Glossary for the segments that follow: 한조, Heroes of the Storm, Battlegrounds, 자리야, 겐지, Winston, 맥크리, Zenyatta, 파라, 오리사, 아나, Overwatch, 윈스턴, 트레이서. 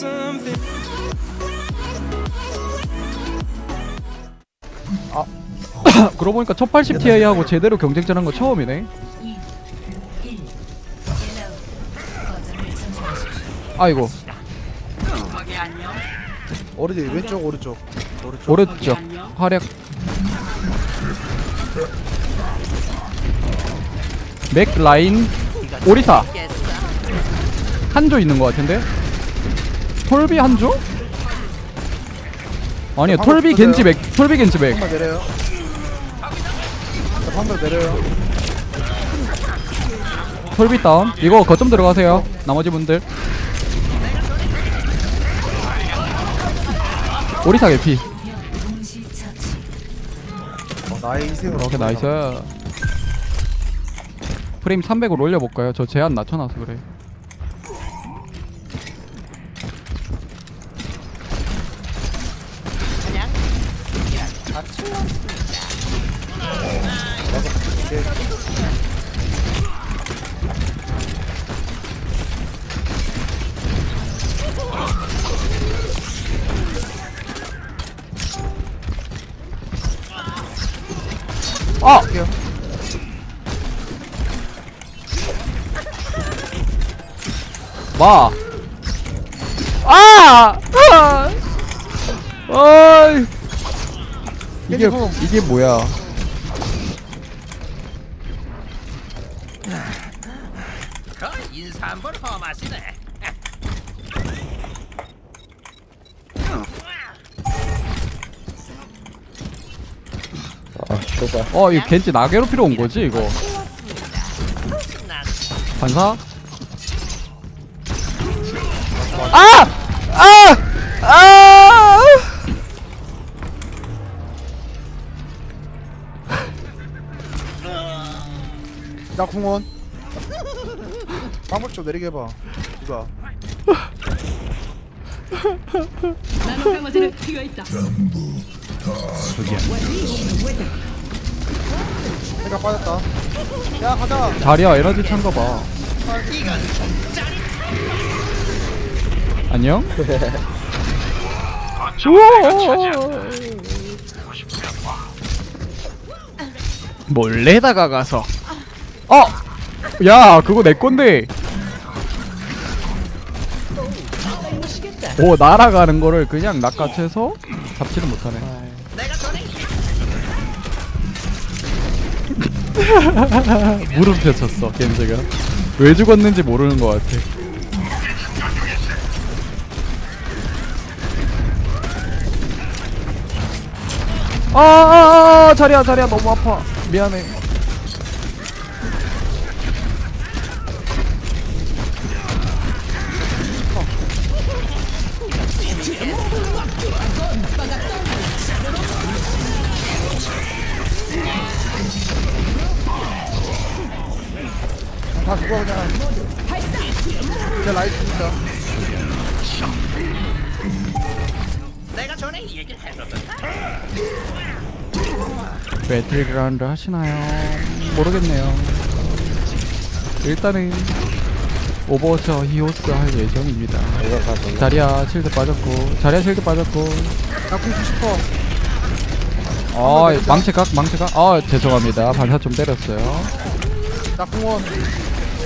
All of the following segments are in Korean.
something. 아, 그러고 보니까 1080ti하고 제대로 경쟁전한 거 처음이네. 아이고. 오른쪽, 왼쪽, 오른쪽. 오른쪽. 활약. 맥 라인 오리사 한조 있는 것 같은데? 톨비 한조? 아니야, 톨비 겐지 맥, 톨비 겐지 맥. 한번 내려요. 한번 내려요. 톨비 다운. 이거 거점 들어가세요. 나머지 분들. 오리사 개피. 나의 인생을 어떻게 나이스. 프레임 300으로 올려볼까요? 저 제한 낮춰놔서 그래. 아! 마! 아! 아! 어이! 이게 뭐야? 인사 한번 험하시네. 이거 겐지 나게로 필요 온 거지, 이거? 반사? 아! 아! 아! 나 궁원. 방법 좀 내리게 해봐. 누가? 내가 빠졌다. 야, 가자. 자리야, 에너지 찬거 봐. 안녕? 몰래 다가가서. 어! 야, 그거 내 건데. 오, 날아가는 거를 그냥 낚아채서 잡지는 못하네. 무릎 펴쳤어, 겐지가. 왜 죽었는지 모르는 것 같아. 아아아아, 자리야 너무 아파. 미안해. 다 죽어 그냥. 진짜 라이트입니다. 내가 전에 얘기를 했었던 배틀그라운드 하시나요? 모르겠네요. 일단은 오버워치 히오스 할 예정입니다. 자리야 실드 빠졌고, 나고 싶어. 망치각. 아, 죄송합니다. 반사 좀 때렸어요. 나 공원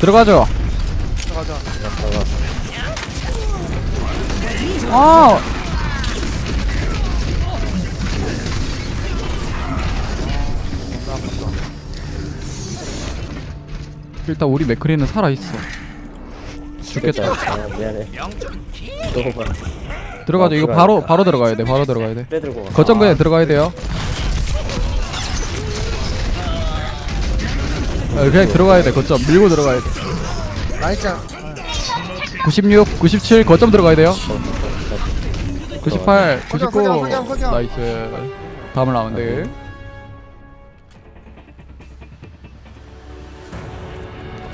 들어가죠. 들어가자. 아! 일단 우리 맥크리는 살아있어. 죽겠다. 미안해. 들어가죠. 이거 바로 들어가야 돼. 거점 그냥 들어가야 돼요. 그냥 들어가야 돼. 거점 밀고 들어가야 돼. 나이스. 96, 97 거점 들어가야 돼요. 98, 99. 나이스. 다음 라운드.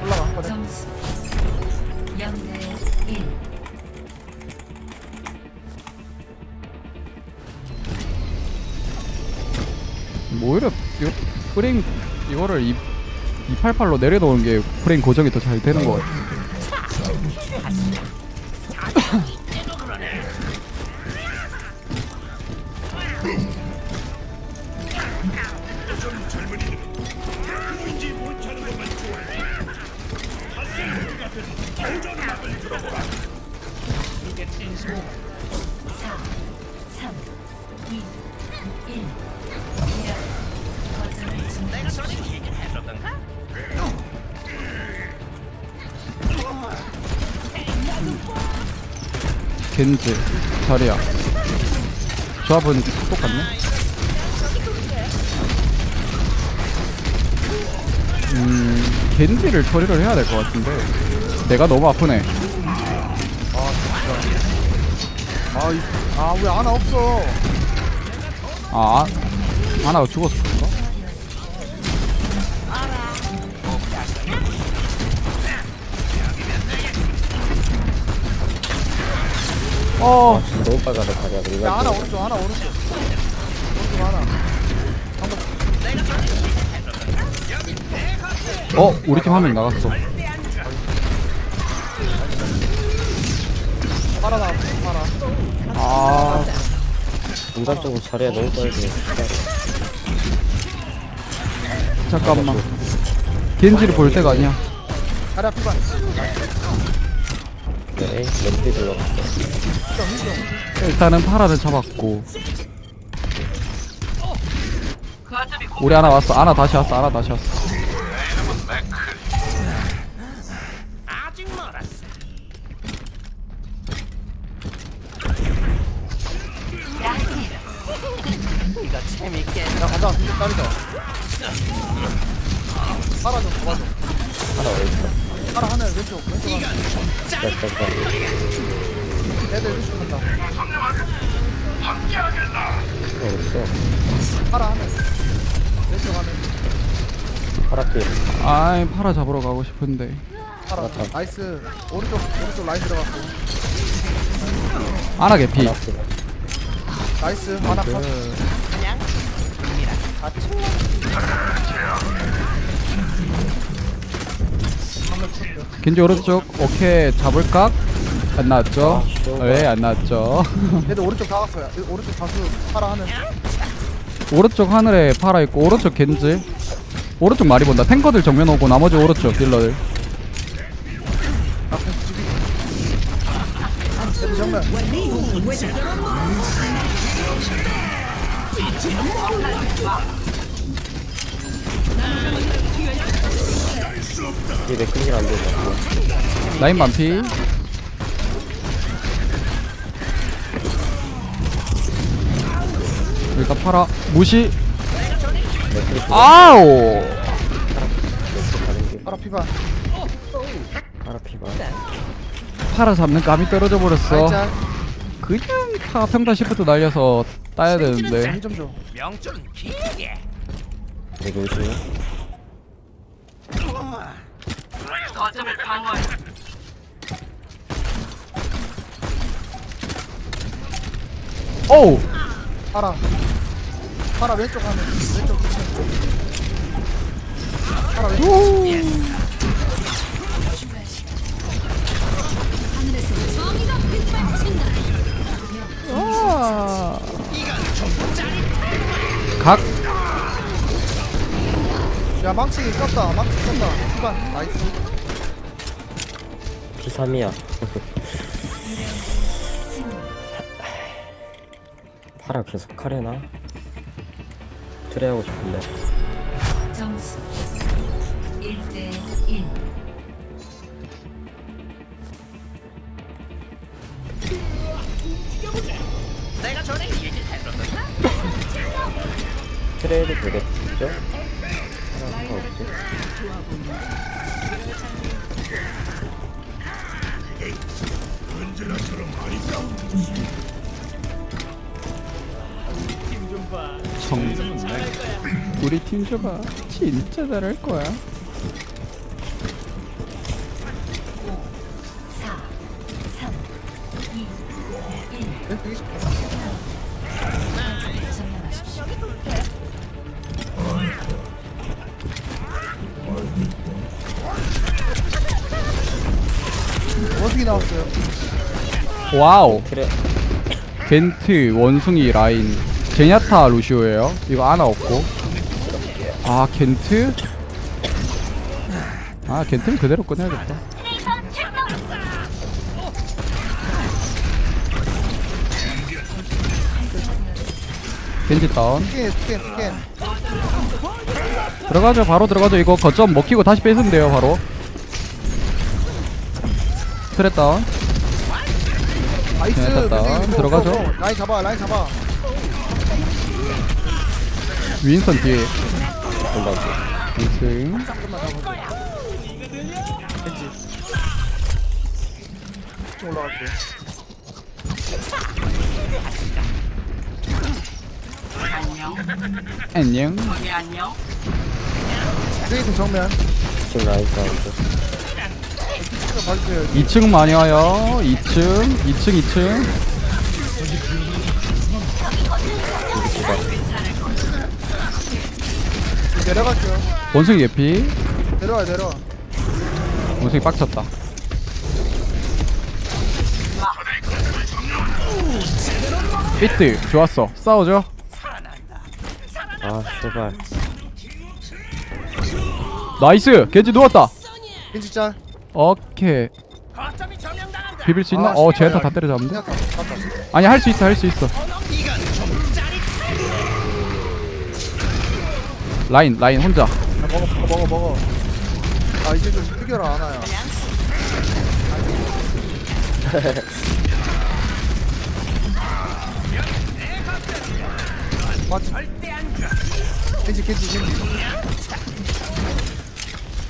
올라가 한 번에. 뭐 이래? 이거 프레임 이거를 288로 내려놓은 게 프레임 고정이 더 잘 되는 거 같아. 겐지, 자리야. 조합은 똑같네. 겐지를 처리를 해야 될 것 같은데 내가 너무 아프네. 아 진짜. 아 왜 아나 없어? 아 아나가 죽었어. 어. 너무 빨간다, 가자. 야, 하나 오른쪽, 하나 오른쪽. 오른쪽 하나. 어, 우리 팀 화면 나갔어. 팔아 나왔어, 팔아. 아. 공간적으로 자리야, 너무 빨개. 잠깐만. 겐지를 볼 때가 아니야. 자리야, 피반. 네, 렌트 들어갔어. 일단은 파라를 잡았고. 우리 하나 왔어. 하나 다시 왔어. 하나 다시 왔어. 야, 가자. 가자. 파라 좀 도와줘. 파라 어디 있어? 하나 하나 왼쪽 왼쪽 하나 애들 왼쪽 간다. 어딨어? 파라 하나 왼쪽 하나 파라필. 아이 파라 잡으러 가고 싶은데 파라 나이스. 오른쪽 오른쪽 라인 들어갔고 아나 개피 나이스. 하나 컷. 그냥 아침 겐지 오른쪽. 오케이 잡을까? 안 나왔죠? 왜 안 나왔죠? 얘들 오른쪽 다 왔어요. 오른쪽 다수 파라 하늘. 오른쪽 하늘에 파라 있고 오른쪽 겐지. 오른쪽 많이 본다. 탱커들 정면 오고 나머지 오른쪽 딜러들. 정면. 이게 매끈질 안 되죠. 라인 반피. 일단 팔아 무시. 아오. 팔아 피바. 팔아 피바. 팔아 잡는 감이 떨어져 버렸어. 그냥 다 평타 시프트 날려서 따야 되는데. 이거 있어요? 거점을 방어해. 오! 파라. 파라 왼쪽 하면 왼쪽 파라 왼쪽. 아. 각. 야 망치 깠다. 망치 깠다. 출발. 나이스. P3이야. 파라 계속 카레나? 트레하고 싶은데. 점수 1대1. 내가 전에 얘기했었나? 트레이도 되겠죠? 하나 없지. 언제나처럼 아리까운 정말 우리 팀 줘봐. 진짜 잘할 거야. 4, 3, 2, 1. 어떻게 나왔어요? 와우. 그래. 겐트, 원숭이, 라인. 제냐타 루시오예요. 이거 아나 없고. 아, 겐트? 아, 겐트는 그대로 꺼내야겠다. 겐지 다운. 들어가죠, 바로 들어가죠. 이거 거점 먹히고 다시 뺏으면 돼요, 바로. 트랩 다운. 나이스, 다운. 들어가죠. 라인 잡아, 라인 잡아. 윈스턴 뒤에. 윈스턴. 올라갈게. 안녕. 안녕. 안녕. 레이드 정면. 지금 나이스. 2층 많이 와요. 2층. 내려갈게요. 원숭이 예피. 내려와 내려와. 원숭이 빡쳤다. 히트 좋았어. 싸우죠. 아 제발. 나이스. 겐지 누웠다. 겐지 짤. 오케이. 비빌 수 있나? 어 제한타 다 때려잡는데. 아니 할 수 있어 할 수 있어. 라인 라인 혼자. 먹어. 아 이제 좀 튀겨라 하나야. 겐지.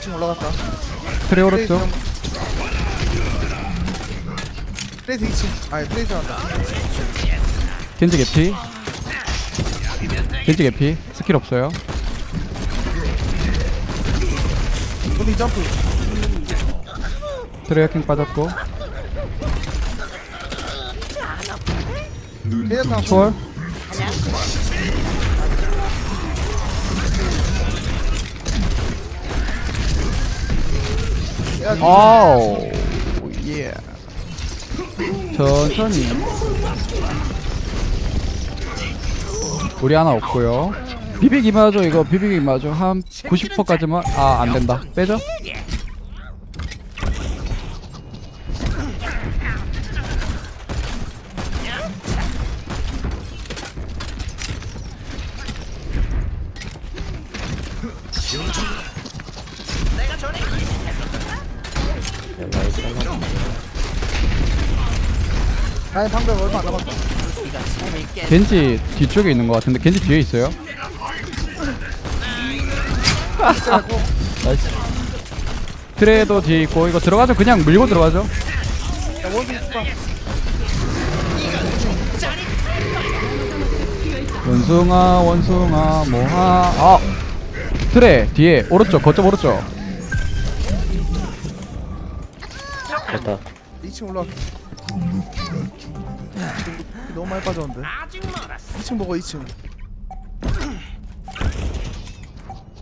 지금 올라갔다. 트레 오른쪽. 트레이스 2층. 아니 트레이스 한다. 겐지 개피. 스킬 없어요. 어디 점프. 트레 해킹 빠졌고. 초월. 아우 예 천천히. 우리 하나 없고요. 비비기만 하죠. 이거 비비기만 하죠. 한 90%까지만. 아 안된다. 빼죠. 아니 방벽 얼마 안 남았다. 겐지 뒤쪽에 있는 것 같은데 겐지 뒤에 있어요? 나이스. 트레도 뒤에 있고 이거 들어가죠. 그냥 밀고 들어가죠. 원숭아 뭐하. 아 트레 뒤에 오른쪽 거점 오른쪽. 됐다. 2층 올라가. 너무 많이 빠졌는데. 2층 보고 2층.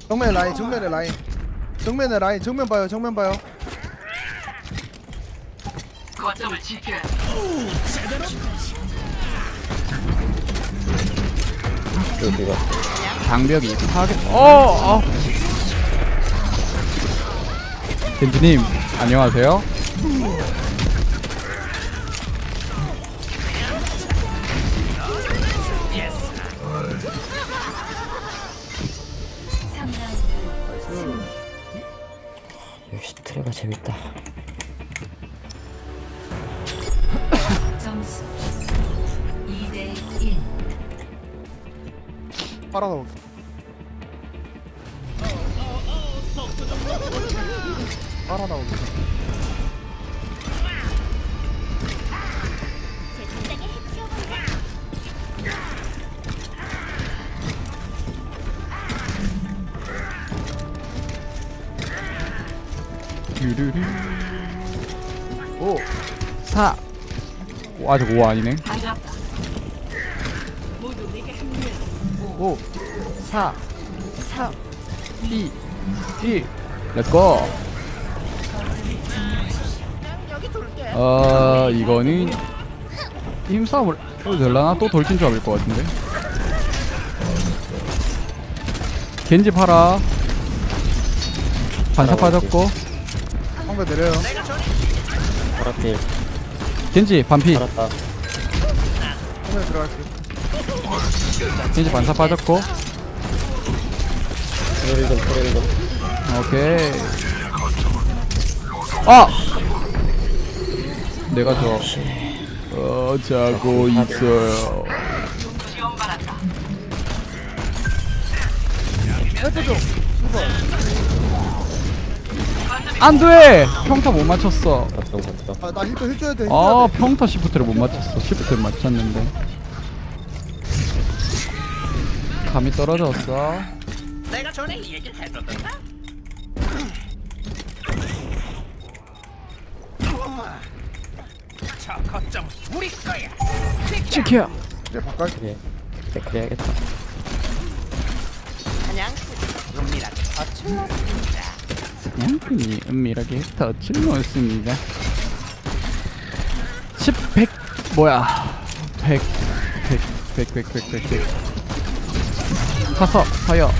정면에 라인. 정면 봐요. 거점을 지켜. 여기가 장벽이 파괴. 어. 겐지님 안녕하세요. 역시 트레가 재밌다. 점수 2대1. 빨아서 빨아나오게. 유르르. 오 4. 오, 아직 5 아니네. 5 4 3 2 1 렛츠고. 이거는 힘싸움을 해도 될라나? 또 돌진 조합일 것 같은데. 겐지 팔아. 반사 빠졌고. 한번 내려요. 파라필. 겐지 반피. 알았다. 한번 들어갈게. 겐지 반사 빠졌고. 브레이드. 오케이. 아! 내가 저 자고 있어요. 안 돼! 평타 못 맞췄어. 아, 나 힐도 해줘야 돼. 아, 평타 시프트를 못 맞췄어. 시프트를 맞췄는데. 감이 떨어졌어. 내가 전에 얘기를 했었던가? 저 거점 우리 거야. 지켜. 이제 바꿔야지. 이제 그래야겠다. 사냥꾼이 은밀하게 터치를 놓습니다. 10, 100 뭐야? 100. 가서 가요.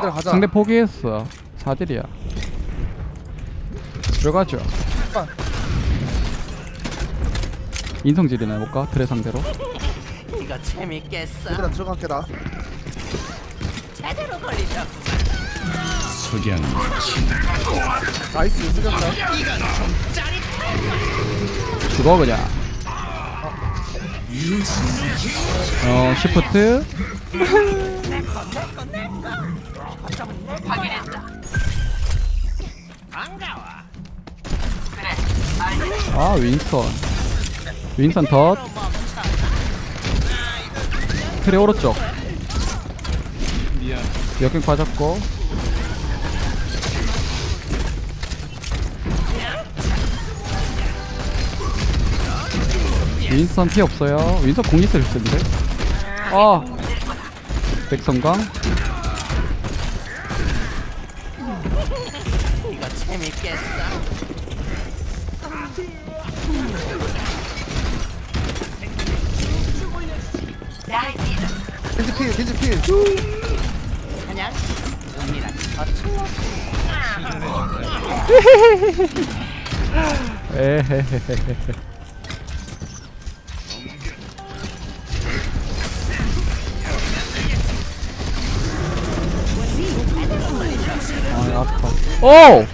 가자. 상대 포기했어. 4딜이야. 들어가죠. 인성질이나 해볼까? 드레 상대로. 이거 재밌겠어. 얘들아 들어갈게 나. 제대로 걸리자. 소경. 나이스 수경다. 죽어 그냥. 시프트. 확인했다. 반가워. 아 윈선 덧 트레 오른쪽 역행 빠졌고 윈선 피 없어요. 윈선 공 있을 텐데. 아 백성강 이거 재밌겠어. 겐지 필. 안녕. 아, 아파. 오!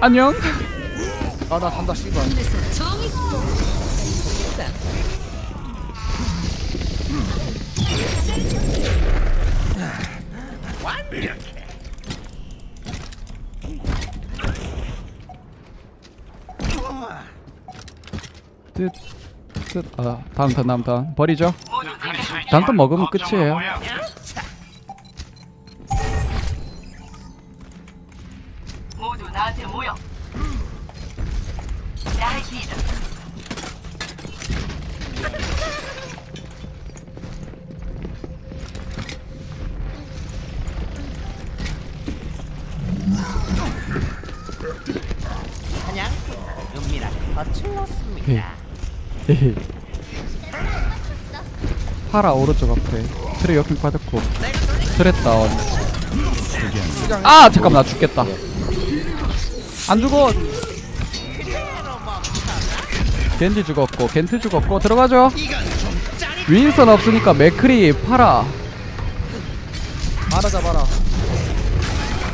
안녕. 아, 나 간다, 씨발. 다음 버리죠. 다음 턴 먹으면 끝이에요. 모두 나한테 모여. 파라 오른쪽 앞에 트레 역행 빠졌고 트레 다운. 아 잠깐만 나 죽겠다. 안 죽어. 겐지 죽었고 겐트 죽었고 들어가죠. 윈선 없으니까 맥크리 파라. 파라 잡아라.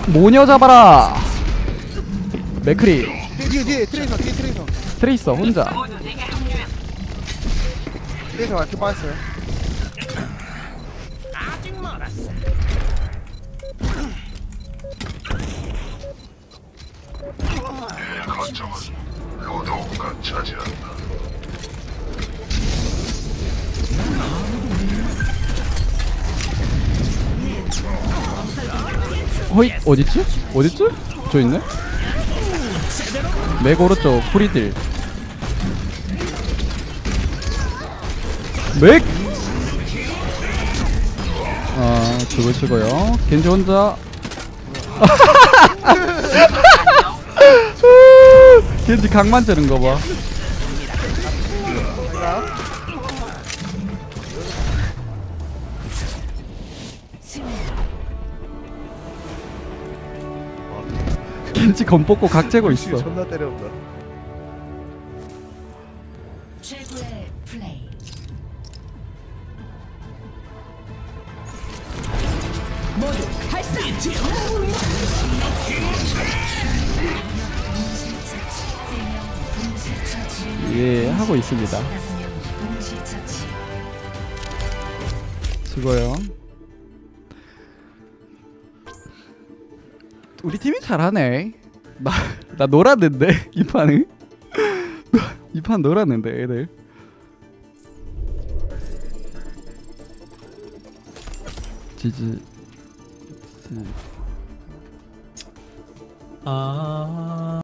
모녀 잡아라. 맥크리. 뒤에 트레이서 혼자. 트레이서 이렇게 빠졌어요. 아직 멀었어. 거점은 로도가 차지한다. 허이 어딨지? 저 있네. 맥 오른쪽 프리딜. 맥! 아, 죽을 치고요. 겐지 혼자. 겐지 강만 찌는 거 봐. about. 김치 건뽑고 각 재고 있어. 존나 때려온다. 최고의 플레이. 모두 발사. 예, 하고 있습니다. 수고요. 우리 팀이 잘하네. 나 놀았는데 이 판은. 이 판 놀았는데 애들. 지지. 아.